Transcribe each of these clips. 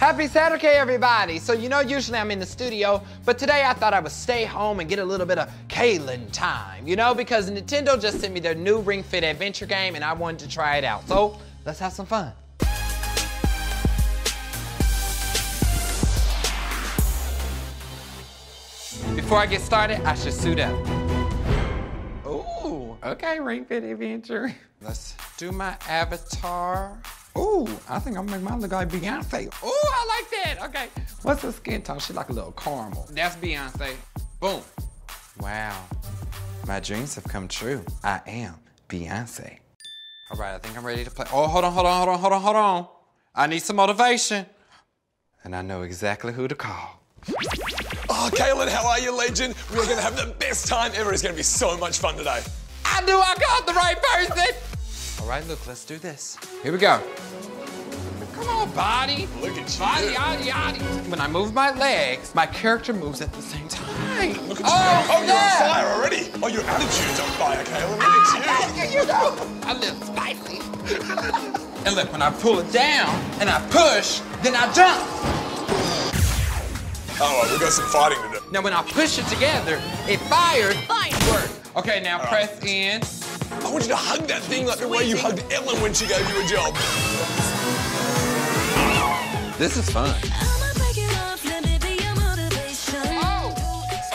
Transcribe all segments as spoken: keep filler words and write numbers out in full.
Happy Saturday, everybody. So you know usually I'm in the studio, but today I thought I would stay home and get a little bit of Kaylin time, you know, because Nintendo just sent me their new Ring Fit Adventure game and I wanted to try it out. So let's have some fun. Before I get started, I should suit up. Ooh, okay, Ring Fit Adventure. Let's do my avatar. Ooh, I think I'm gonna make mine look like Beyonce. Ooh, I like that, okay. What's her skin tone? She like a little caramel. That's Beyonce, boom. Wow, my dreams have come true. I am Beyonce. All right, I think I'm ready to play. Oh, hold on, hold on, hold on, hold on, hold on. I need some motivation. And I know exactly who to call. Oh, Kaylin, how are you, legend? We're gonna have the best time ever. It's gonna be so much fun today. I knew I called the right person. All right, look, let's do this. Here we go. Come on, body. Look at you. Body, yaddy, yaddy. When I move my legs, my character moves at the same time. Look at oh, you. Oh, yeah. You're on fire already. Oh, your attitude's on fire, Kaylin. Look ah, at you. Thank you, you know. I'm a little spicy. And look, when I pull it down and I push, then I jump. All right, we got some fighting to do. Now, when I push it together, it fires. Firework. OK, now all press right. in. I want you to hug that thing like the way you hugged Ellen when she gave you a job. This is fun. Oh!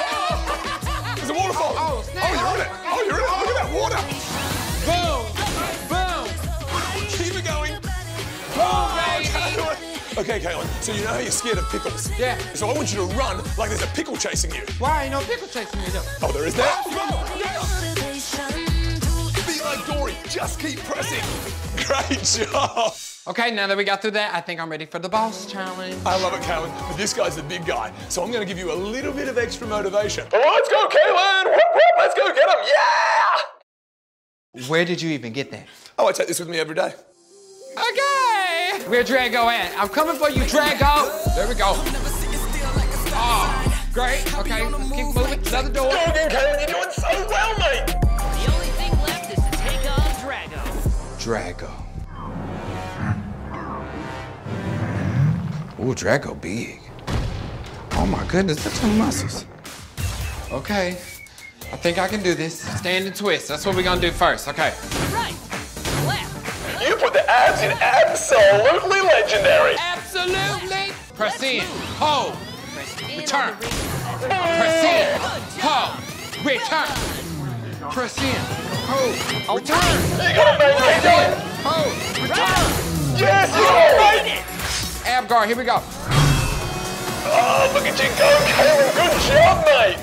Oh. There's a waterfall. Oh, oh, oh, you're in it. Oh, you're in it. Look at that water. Boom. Boom. Keep it going. Oh, baby. OK, Kaylin, so you know how you're scared of pickles? Yeah. So I want you to run like there's a pickle chasing you. Why ain't no pickle chasing me, though? Oh, there is that. Oh, yeah. Dory, just keep pressing. Great job. Okay, now that we got through that, I think I'm ready for the boss challenge. I love it, Kaylin, but this guy's the big guy, so I'm gonna give you a little bit of extra motivation. Let's go, Kaylin! Whoop, whoop, let's go get him, yeah! Where did you even get that? Oh, I take this with me every day. Okay! Where Dragaux at? I'm coming for you, Dragaux! There we go. Oh, great, okay, let's keep moving. Another door. Go again, Kaylin, you're doing so well, mate! Dragaux. Ooh, Dragaux big. Oh my goodness, that's some muscles. Okay, I think I can do this. Stand and twist, that's what we're gonna do first, okay. Right, left. You put the abs in absolutely legendary. Absolutely. Press in, hold, return. Press in, hold, return. Press in, hold, return. You gotta make it, Kaylin. Hold, return. Yes, you gotta make it. Ab guard, here we go. Oh, look at you go, Kaylin. Good job, mate.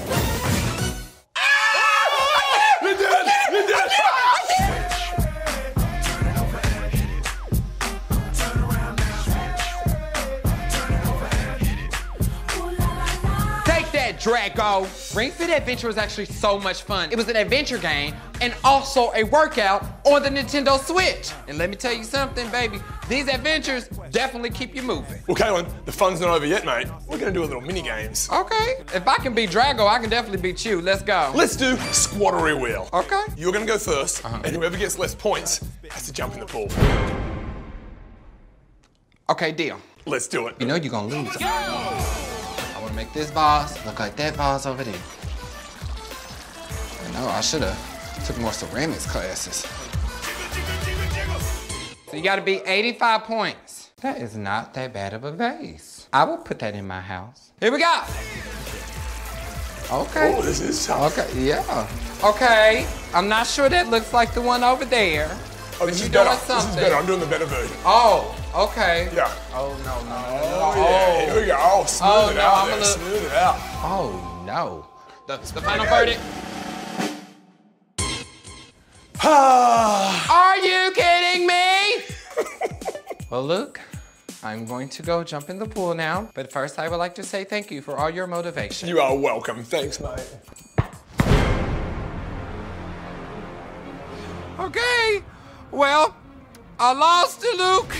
Ah! We did it, we did it. Take that, Dragaux. Ring Fit Adventure was actually so much fun. It was an adventure game and also a workout on the Nintendo Switch. And let me tell you something, baby, these adventures definitely keep you moving. Well, Kaylin, the fun's not over yet, mate. We're gonna do a little mini games. Okay, if I can beat Dragaux, I can definitely beat you. Let's go. Let's do Squattery Wheel. Okay. You're gonna go first, uh-huh. and whoever gets less points has to jump in the pool. Okay, deal. Let's do it. You know you're gonna lose. Go! Make this boss look like that boss over there. I know I should have took more ceramics classes. So you gotta be eighty-five points. That is not that bad of a vase. I will put that in my house. Here we go. Okay. Oh, this is tough. Okay, yeah. Okay, I'm not sure that looks like the one over there. Oh, this is better. This is better. I'm doing the better version. Oh, okay. Yeah. Oh, no, no, no, no. Oh, yeah. Here we go. Oh, smooth oh, it no, out I'm there. Gonna... Smooth it out. Oh, no. The, the final verdict. Are you kidding me? Well, look, I'm going to go jump in the pool now. But first, I would like to say thank you for all your motivation. You are welcome. Thanks, mate. Okay. Well, I lost to Luke,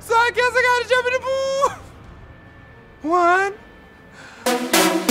so I guess I gotta jump in the pool. One.